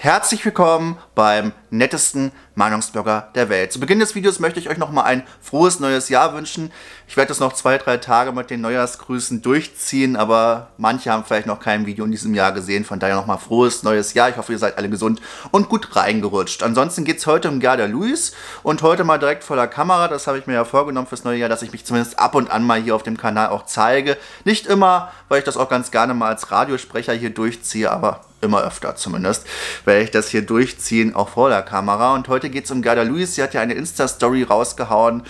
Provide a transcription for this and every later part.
Herzlich willkommen beim nettesten Meinungsblogger der Welt. Zu Beginn des Videos möchte ich euch nochmal ein frohes neues Jahr wünschen. Ich werde das noch 2-3 Tage mit den Neujahrsgrüßen durchziehen, aber manche haben vielleicht noch kein Video in diesem Jahr gesehen. Von daher nochmal frohes neues Jahr. Ich hoffe, ihr seid alle gesund und gut reingerutscht. Ansonsten geht es heute um Gerda Lewis und heute mal direkt vor der Kamera. Das habe ich mir ja vorgenommen fürs neue Jahr, dass ich mich zumindest ab und an mal hier auf dem Kanal auch zeige. Nicht immer, weil ich das auch ganz gerne mal als Radiosprecher hier durchziehe, aber immer öfter zumindest, werde ich das hier durchziehen, auch vor der Kamera. Und heute geht es um Gerda Lewis. Sie hat ja eine Insta-Story rausgehauen,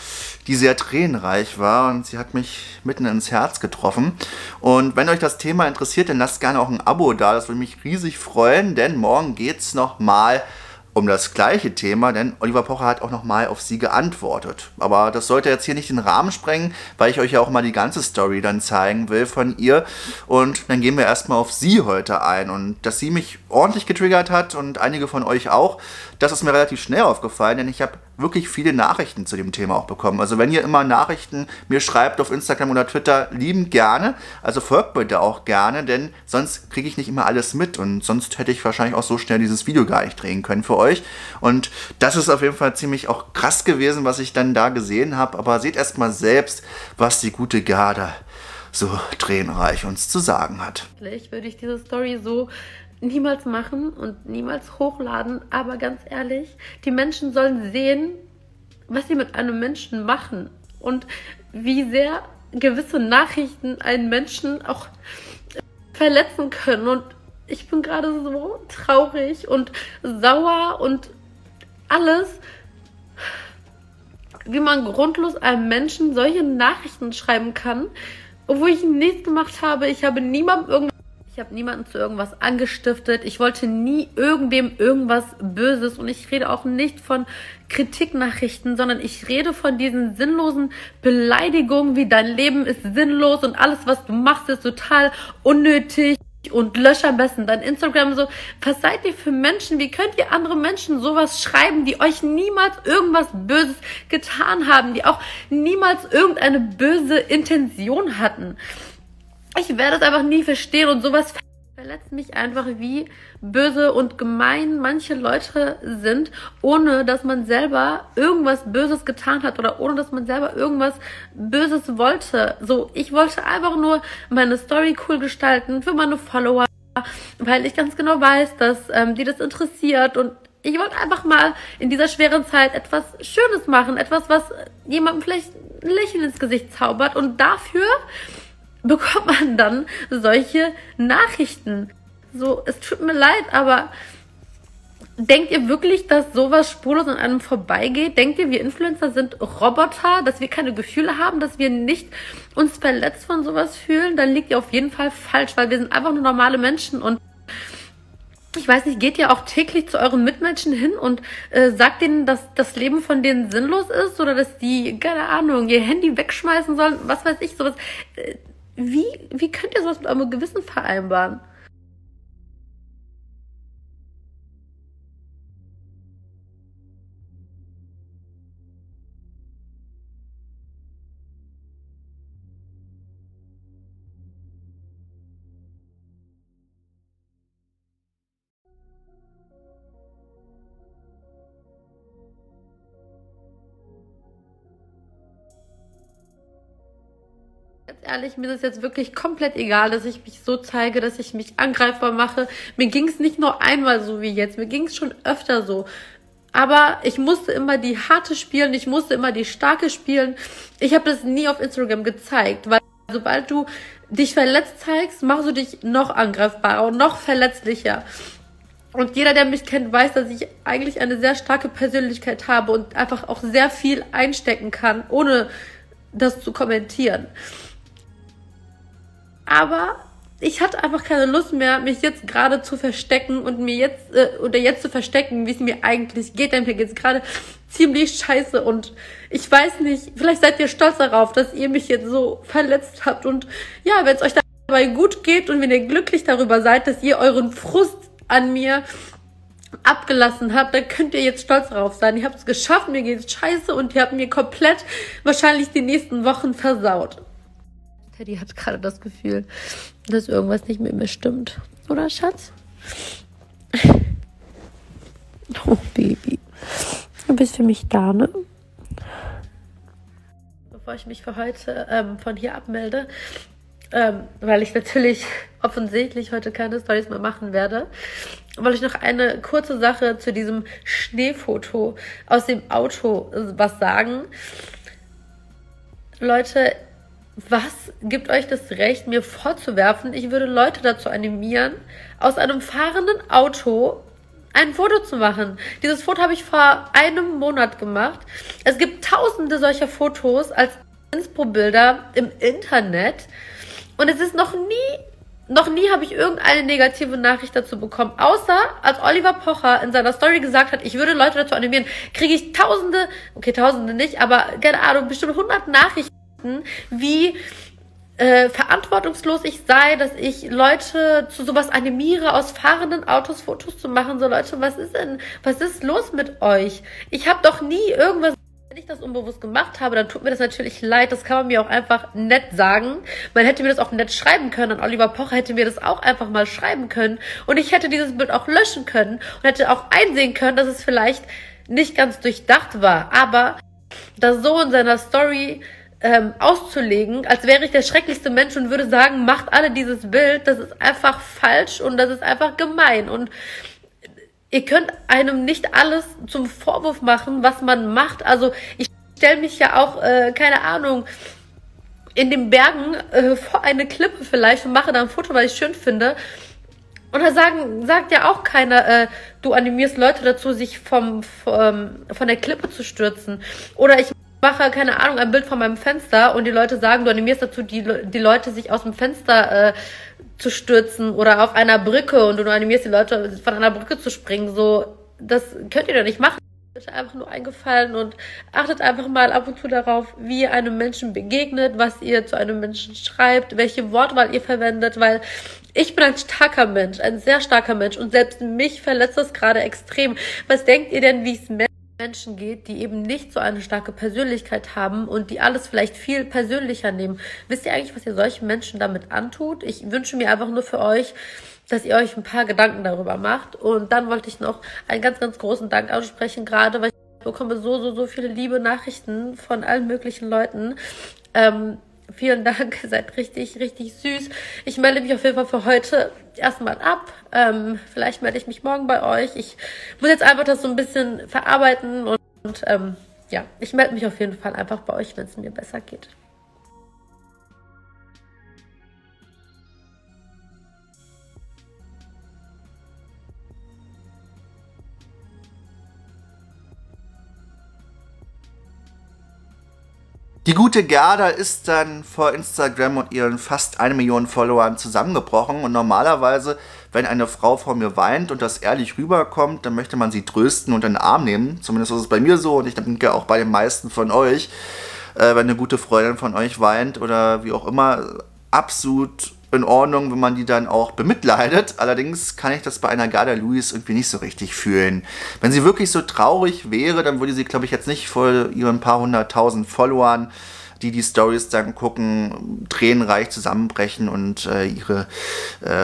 die sehr tränenreich war und sie hat mich mitten ins Herz getroffen. Und wenn euch das Thema interessiert, dann lasst gerne auch ein Abo da. Das würde mich riesig freuen, denn morgen geht es nochmal um das gleiche Thema, denn Oliver Pocher hat auch nochmal auf sie geantwortet. Aber das sollte jetzt hier nicht den Rahmen sprengen, weil ich euch ja auch mal die ganze Story dann zeigen will von ihr. Und dann gehen wir erstmal auf sie heute ein. Und dass sie mich ordentlich getriggert hat und einige von euch auch, das ist mir relativ schnell aufgefallen, denn ich habe wirklich viele Nachrichten zu dem Thema auch bekommen. Also wenn ihr immer Nachrichten mir schreibt auf Instagram oder Twitter, liebend gerne. Also folgt mir da auch gerne, denn sonst kriege ich nicht immer alles mit und sonst hätte ich wahrscheinlich auch so schnell dieses Video gar nicht drehen können für euch. Und das ist auf jeden Fall ziemlich auch krass gewesen, was ich dann da gesehen habe. Aber seht erstmal selbst, was die gute Gerda so tränenreich uns zu sagen hat. Vielleicht würde ich diese Story so niemals machen und niemals hochladen, aber ganz ehrlich, die Menschen sollen sehen, was sie mit einem Menschen machen und wie sehr gewisse Nachrichten einen Menschen auch verletzen können. Und ich bin gerade so traurig und sauer und alles, wie man grundlos einem Menschen solche Nachrichten schreiben kann, obwohl ich nichts gemacht habe. Ich habe niemandem irgendwas. Ich habe niemanden zu irgendwas angestiftet. Ich wollte nie irgendwem irgendwas Böses. Und ich rede auch nicht von Kritiknachrichten, sondern ich rede von diesen sinnlosen Beleidigungen, wie dein Leben ist sinnlos und alles, was du machst, ist total unnötig und lösch am besten dein Instagram. So, was seid ihr für Menschen? Wie könnt ihr andere Menschen sowas schreiben, die euch niemals irgendwas Böses getan haben, die auch niemals irgendeine böse Intention hatten? Ich werde es einfach nie verstehen und sowas verletzt mich einfach, wie böse und gemein manche Leute sind, ohne dass man selber irgendwas Böses getan hat oder ohne dass man selber irgendwas Böses wollte. So, ich wollte einfach nur meine Story cool gestalten für meine Follower, weil ich ganz genau weiß, dass die das interessiert und ich wollte einfach mal in dieser schweren Zeit etwas Schönes machen, etwas, was jemandem vielleicht ein Lächeln ins Gesicht zaubert und dafür bekommt man dann solche Nachrichten. So, es tut mir leid, aber denkt ihr wirklich, dass sowas spurlos an einem vorbeigeht? Denkt ihr, wir Influencer sind Roboter, dass wir keine Gefühle haben, dass wir nicht uns verletzt von sowas fühlen? Dann liegt ihr auf jeden Fall falsch, weil wir sind einfach nur normale Menschen und ich weiß nicht, geht ihr auch täglich zu euren Mitmenschen hin und sagt denen, dass das Leben von denen sinnlos ist oder dass die, keine Ahnung, ihr Handy wegschmeißen sollen, was weiß ich, sowas. Wie könnt ihr sowas mit eurem Gewissen vereinbaren? Ehrlich, mir ist es jetzt wirklich komplett egal, dass ich mich so zeige, dass ich mich angreifbar mache. Mir ging es nicht nur einmal so wie jetzt, mir ging es schon öfter so. Aber ich musste immer die Harte spielen, ich musste immer die Starke spielen. Ich habe das nie auf Instagram gezeigt, weil sobald du dich verletzt zeigst, machst du dich noch angreifbarer und noch verletzlicher. Und jeder, der mich kennt, weiß, dass ich eigentlich eine sehr starke Persönlichkeit habe und einfach auch sehr viel einstecken kann, ohne das zu kommentieren. Aber ich hatte einfach keine Lust mehr, mich jetzt gerade zu verstecken und mir jetzt, oder jetzt zu verstecken, wie es mir eigentlich geht. Denn mir geht es gerade ziemlich scheiße und ich weiß nicht, vielleicht seid ihr stolz darauf, dass ihr mich jetzt so verletzt habt. Und ja, wenn es euch dabei gut geht und wenn ihr glücklich darüber seid, dass ihr euren Frust an mir abgelassen habt, dann könnt ihr jetzt stolz darauf sein. Ihr habt es geschafft, mir geht's scheiße und ihr habt mir komplett wahrscheinlich die nächsten Wochen versaut. Die hat gerade das Gefühl, dass irgendwas nicht mit mir stimmt. Oder, Schatz? bist für mich da, ne? Bevor ich mich für heute von hier abmelde, weil ich natürlich offensichtlich heute keine Storys mehr machen werde, wollte ich noch eine kurze Sache zu diesem Schneefoto aus dem Auto was sagen. Leute, was gibt euch das Recht, mir vorzuwerfen, ich würde Leute dazu animieren, aus einem fahrenden Auto ein Foto zu machen? Dieses Foto habe ich vor einem Monat gemacht. Es gibt tausende solcher Fotos als Inspo-Bilder im Internet. Und es ist noch nie habe ich irgendeine negative Nachricht dazu bekommen. Außer, als Oliver Pocher in seiner Story gesagt hat, ich würde Leute dazu animieren, kriege ich tausende, okay, tausende nicht, aber keine Ahnung, bestimmt 100 Nachrichten, wie verantwortungslos ich sei, dass ich Leute zu sowas animiere, aus fahrenden Autos Fotos zu machen. So, Leute, was ist los mit euch? Ich habe doch nie irgendwas, wenn ich das unbewusst gemacht habe, dann tut mir das natürlich leid. Das kann man mir auch einfach nett sagen. Man hätte mir das auch nett schreiben können. Und Oliver Pocher hätte mir das auch einfach mal schreiben können. Und ich hätte dieses Bild auch löschen können und hätte auch einsehen können, dass es vielleicht nicht ganz durchdacht war. Aber das so in seiner Story auszulegen, als wäre ich der schrecklichste Mensch und würde sagen, macht alle dieses Bild, das ist einfach falsch und das ist einfach gemein. Und ihr könnt einem nicht alles zum Vorwurf machen, was man macht. Also ich stelle mich ja auch, keine Ahnung, in den Bergen vor eine Klippe vielleicht und mache da ein Foto, weil ich es schön finde. Und da sagt ja auch keiner, du animierst Leute dazu, sich von der Klippe zu stürzen. Oder ich mache, keine Ahnung, ein Bild von meinem Fenster und die Leute sagen, du animierst dazu, die Leute sich aus dem Fenster zu stürzen oder auf einer Brücke und du animierst die Leute, von einer Brücke zu springen. So, das könnt ihr doch nicht machen. Das ist einfach nur eingefallen und achtet einfach mal ab und zu darauf, wie ihr einem Menschen begegnet, was ihr zu einem Menschen schreibt, welche Wortwahl ihr verwendet, weil ich bin ein starker Mensch, ein sehr starker Mensch und selbst mich verletzt das gerade extrem. Was denkt ihr denn, wie ich es merke? Menschen geht, die eben nicht so eine starke Persönlichkeit haben und die alles vielleicht viel persönlicher nehmen. Wisst ihr eigentlich, was ihr solchen Menschen damit antut? Ich wünsche mir einfach nur für euch, dass ihr euch ein paar Gedanken darüber macht. Und dann wollte ich noch einen ganz, ganz großen Dank aussprechen, gerade weil ich bekomme so viele liebe Nachrichten von allen möglichen Leuten. Vielen Dank, ihr seid richtig süß. Ich melde mich auf jeden Fall für heute erstmal ab. Vielleicht melde ich mich morgen bei euch. Ich muss jetzt einfach das so ein bisschen verarbeiten und ja, ich melde mich auf jeden Fall einfach bei euch, wenn es mir besser geht. Die gute Gerda ist dann vor Instagram und ihren fast 1 Million Followern zusammengebrochen und normalerweise, wenn eine Frau vor mir weint und das ehrlich rüberkommt, dann möchte man sie trösten und in den Arm nehmen. Zumindest ist es bei mir so und ich denke auch bei den meisten von euch, wenn eine gute Freundin von euch weint oder wie auch immer, absolut in Ordnung, wenn man die dann auch bemitleidet. Allerdings kann ich das bei einer Gerda Lewis irgendwie nicht so richtig fühlen. Wenn sie wirklich so traurig wäre, dann würde sie, glaube ich, jetzt nicht vor ihren paar 100.000 Followern, die Stories dann gucken, tränenreich zusammenbrechen und ihre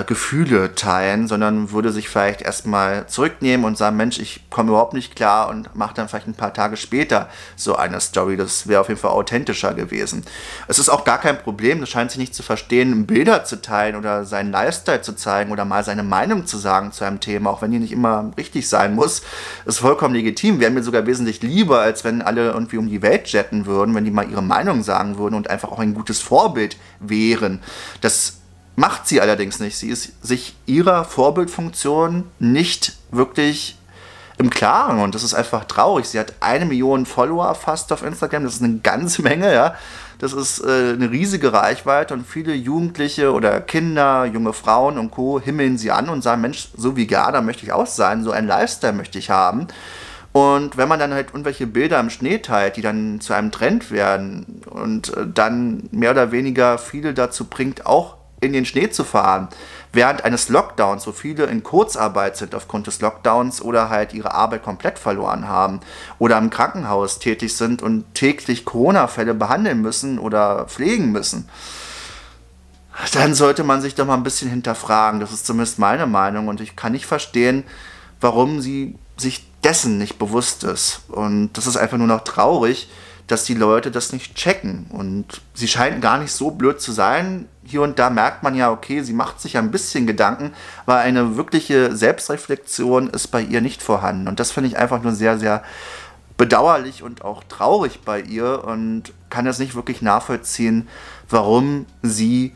Gefühle teilen, sondern würde sich vielleicht erstmal zurücknehmen und sagen, Mensch, ich komme überhaupt nicht klar und mache dann vielleicht ein paar Tage später so eine Story. Das wäre auf jeden Fall authentischer gewesen. Es ist auch gar kein Problem, das scheint sie nicht zu verstehen, Bilder zu teilen oder seinen Lifestyle zu zeigen oder mal seine Meinung zu sagen zu einem Thema, auch wenn die nicht immer richtig sein muss. Ist vollkommen legitim. Wäre mir sogar wesentlich lieber, als wenn alle irgendwie um die Welt jetten würden, wenn die mal ihre Meinung sagen würden und einfach auch ein gutes Vorbild wären. Das macht sie allerdings nicht. Sie ist sich ihrer Vorbildfunktion nicht wirklich im Klaren und das ist einfach traurig. Sie hat 1 Million Follower fast auf Instagram, das ist eine ganze Menge, ja. Das ist eine riesige Reichweite und viele Jugendliche oder Kinder, junge Frauen und Co. himmeln sie an und sagen, Mensch, so wie Gerda möchte ich auch sein, so einen Lifestyle möchte ich haben. Und wenn man dann halt irgendwelche Bilder im Schnee teilt, die dann zu einem Trend werden und dann mehr oder weniger viele dazu bringt, auch in den Schnee zu fahren, während eines Lockdowns, wo viele in Kurzarbeit sind aufgrund des Lockdowns oder halt ihre Arbeit komplett verloren haben oder im Krankenhaus tätig sind und täglich Corona-Fälle behandeln müssen oder pflegen müssen, dann sollte man sich doch mal ein bisschen hinterfragen. Das ist zumindest meine Meinung und ich kann nicht verstehen, warum sie sich dessen nicht bewusst ist. Und das ist einfach nur noch traurig, dass die Leute das nicht checken. Und sie scheinen gar nicht so blöd zu sein. Hier und da merkt man ja, okay, sie macht sich ja ein bisschen Gedanken, aber eine wirkliche Selbstreflexion ist bei ihr nicht vorhanden. Und das finde ich einfach nur sehr, sehr bedauerlich und auch traurig bei ihr und kann das nicht wirklich nachvollziehen, warum sie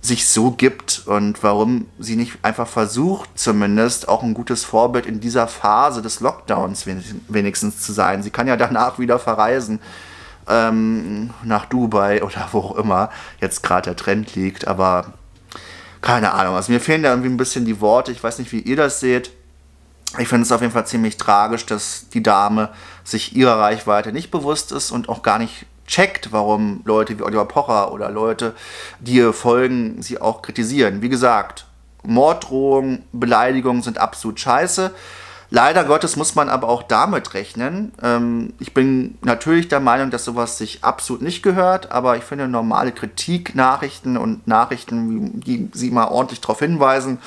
sich so gibt und warum sie nicht einfach versucht, zumindest auch ein gutes Vorbild in dieser Phase des Lockdowns wenigstens zu sein. Sie kann ja danach wieder verreisen nach Dubai oder wo auch immer jetzt gerade der Trend liegt, aber keine Ahnung. Also mir fehlen da irgendwie ein bisschen die Worte. Ich weiß nicht, wie ihr das seht. Ich finde es auf jeden Fall ziemlich tragisch, dass die Dame sich ihrer Reichweite nicht bewusst ist und auch gar nicht checkt, warum Leute wie Oliver Pocher oder Leute, die ihr folgen, sie auch kritisieren. Wie gesagt, Morddrohungen, Beleidigungen sind absolut scheiße. Leider Gottes muss man aber auch damit rechnen. Ich bin natürlich der Meinung, dass sowas sich absolut nicht gehört, aber ich finde normale Kritik, Nachrichten und Nachrichten, die sie mal ordentlich darauf hinweisen,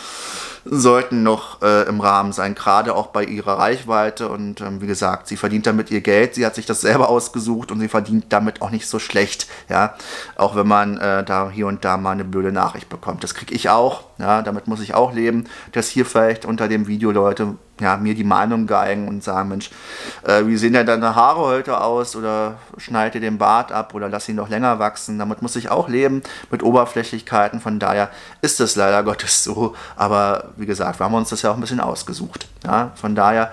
sollten noch im Rahmen sein, gerade auch bei ihrer Reichweite. Und wie gesagt, sie verdient damit ihr Geld, sie hat sich das selber ausgesucht und sie verdient damit auch nicht so schlecht, ja, auch wenn man da hier und da mal eine blöde Nachricht bekommt. Das kriege ich auch, ja, damit muss ich auch leben, dass hier vielleicht unter dem Video Leute, ja, mir die Meinung geigen und sagen, Mensch, wie sehen denn deine Haare heute aus oder schneid dir den Bart ab oder lass ihn noch länger wachsen. Damit muss ich auch leben, mit Oberflächlichkeiten, von daher ist das leider Gottes so, aber wie gesagt, wir haben uns das ja auch ein bisschen ausgesucht. Ja? Von daher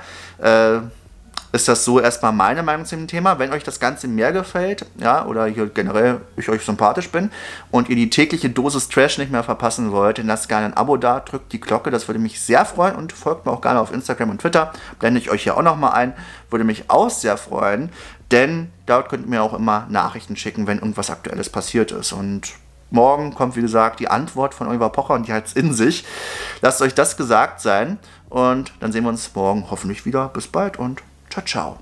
ist das so erstmal meine Meinung zu dem Thema. Wenn euch das Ganze mehr gefällt, ja, oder hier generell ich euch sympathisch bin und ihr die tägliche Dosis Trash nicht mehr verpassen wollt, dann lasst gerne ein Abo da, drückt die Glocke, das würde mich sehr freuen und folgt mir auch gerne auf Instagram und Twitter. Blende ich euch hier auch nochmal ein, würde mich auch sehr freuen, denn dort könnt ihr mir auch immer Nachrichten schicken, wenn irgendwas Aktuelles passiert ist. Und morgen kommt, wie gesagt, die Antwort von Oliver Pocher und die hat's in sich. Lasst euch das gesagt sein und dann sehen wir uns morgen hoffentlich wieder. Bis bald und ciao, ciao.